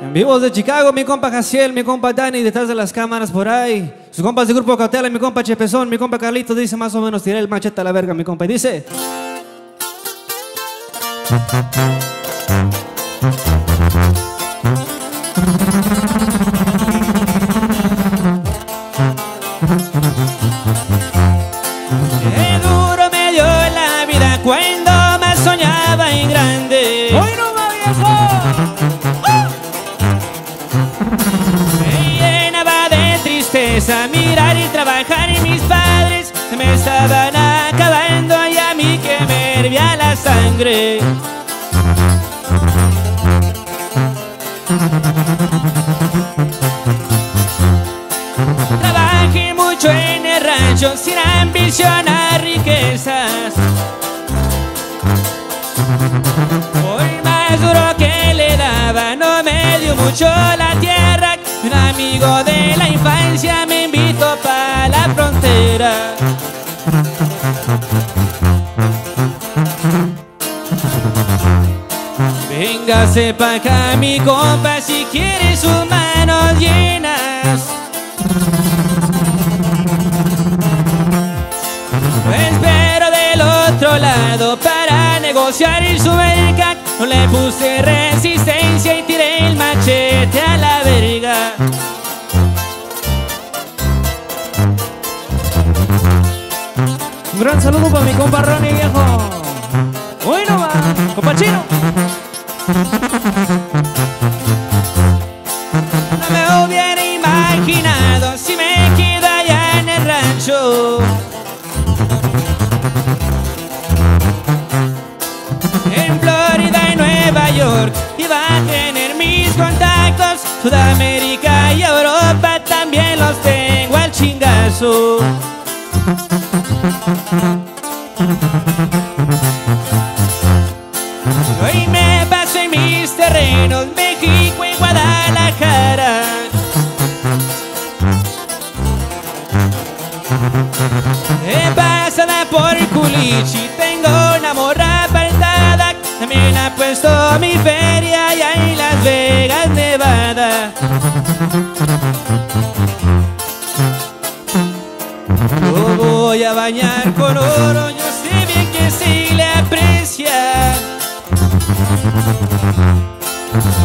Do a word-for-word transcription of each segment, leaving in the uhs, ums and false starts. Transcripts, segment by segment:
En vivos de Chicago, mi compa Jaciel, mi compa Dani, detrás de las cámaras por ahí. Sus compas de Grupo Cautela, mi compa Chepezón, mi compa Carlito, dice más o menos, tiré el machete a la verga, mi compa. Y dice... Qué duro me dio la vida cuando más soñaba en grande. ¡Hoy no va, viejo! ¡Oh! Me llenaba de tristeza mirar y trabajar, y mis padres se me estaban acabando, y a mí que me hervía la sangre. Trabajé mucho en el rancho sin ambición a riquezas. Hoy más duro que le daba no me dio mucho la tierra. Un amigo de la infancia me invitó para la frontera. Véngase pa' acá, mi compa, si quieres sus manos llenas. Lo espero del otro lado para negociar en su verga. No le puse resistencia y tiré el machete a la verga. Un gran saludo para mi compa Ronnie, viejo. Bueno, va, compa chino. No me hubiera imaginado si me quedo allá en el rancho. En Florida y Nueva York iba a tener mis contactos. Sudamérica y Europa también los tengo al chingazo. Hoy me paso en mis terrenos, México y Guadalajara. He pasada por Culichi, tengo una morra apartada. También ha puesto mi feria allá en Las Vegas, Nevada. Lo voy a bañar con oro, yo sé bien que sí le aprecia.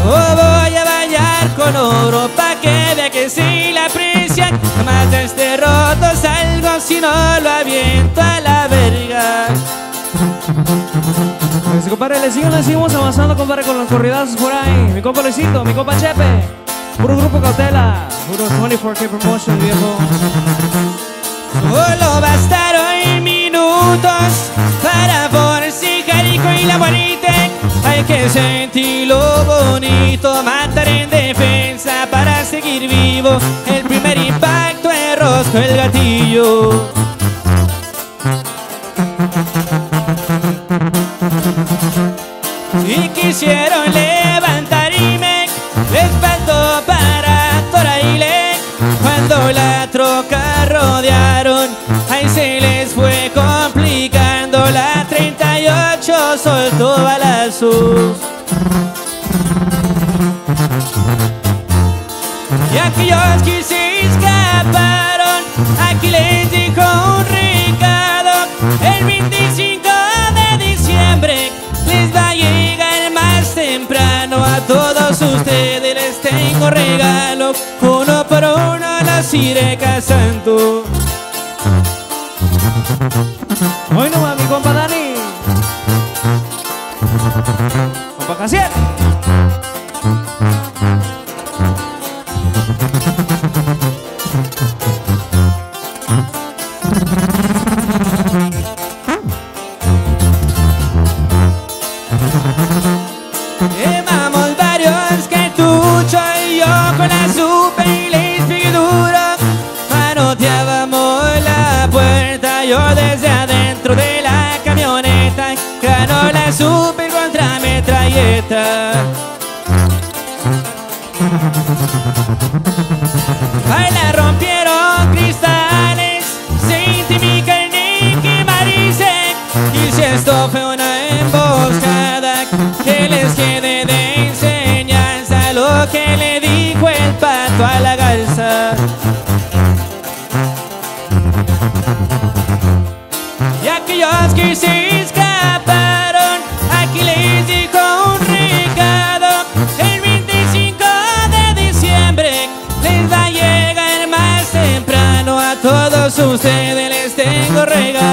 Oh, voy a bañar con oro pa' que vea que sí la aprecian. Jamás de este roto salgo si no lo aviento a la verga. Pues compadre, le sigo, le seguimos avanzando, compadre, con los corridazos por ahí. Mi compa Luisito, mi compa Chepe, puro Grupo Cautela, puro veinticuatro K promotion, viejo. Solo bastaron minutos para forcijar y la guarite. Hay que sentir lo bonito, matar en defensa para seguir vivo. El primer impacto es rosco el gatillo. Y quisieron levantar y me espantó para Toraile. Cuando la troca rodearon, ahí se les fue complicando. La treinta y ocho soltó balazos. Y aquellos que se escaparon, aquí les dijo un recado. El veinticinco de diciembre les va a llegar más temprano. A todos ustedes les tengo regalo, uno por uno los iré cazando. Hoy no va mi compa Dani, compa Jaciel. Llevamos varios cartuchos y yo con la super y les pegué duro. Manoteábamos la puerta, yo desde adentro de la camioneta, ganó la super contra metralleta. Baila rompieron cristales, se intimican y quemarizan. Y si esto fue una emboscada, que les quede de enseñanza lo que aquellos que se escaparon. Aquí les dejo un recado. El veinticinco de diciembre les va a llegar más temprano. A todos ustedes les tengo regalo.